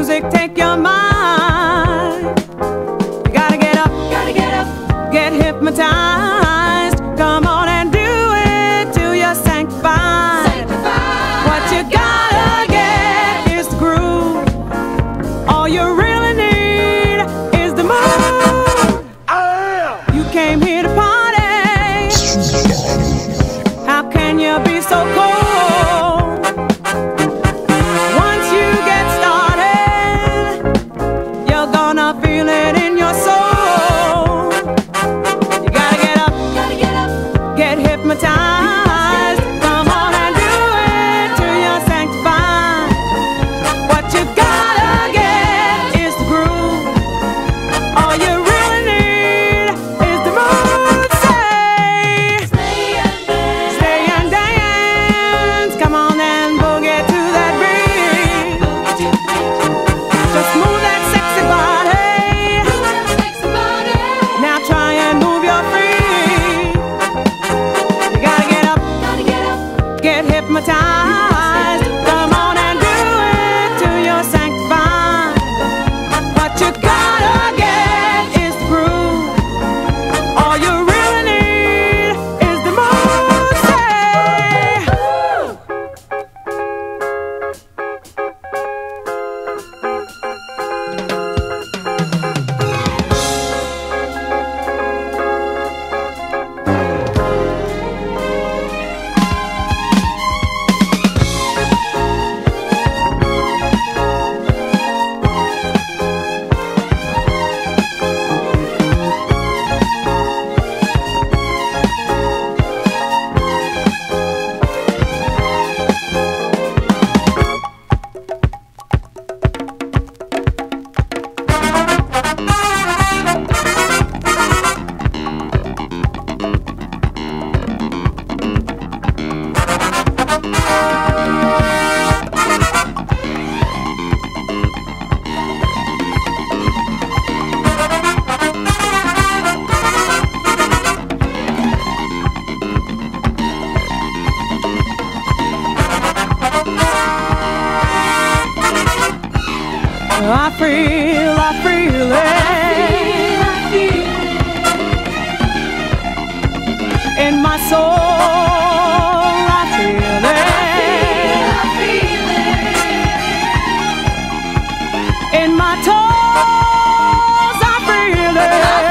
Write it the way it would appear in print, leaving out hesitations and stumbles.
music take your mind. You gotta get up, get hypnotized. Come on and do it till you're sanctified. What you gotta get is the groove. All you really need is the move. You came here to party. How can you be so cold? Feel it in your soul. You gotta get up, get hypnotized. Come on and do it till you're sanctified. What you gotta get is the groove. All you really need is the mood. Stay and dance. Come on and boogie to that beat. Just move that sexy body. Get hypnotized. Come on and do it till you're sanctified. What you gotta get is the groove. All you really need is the mood. I feel it in my soul. I feel it in my toes. I feel it.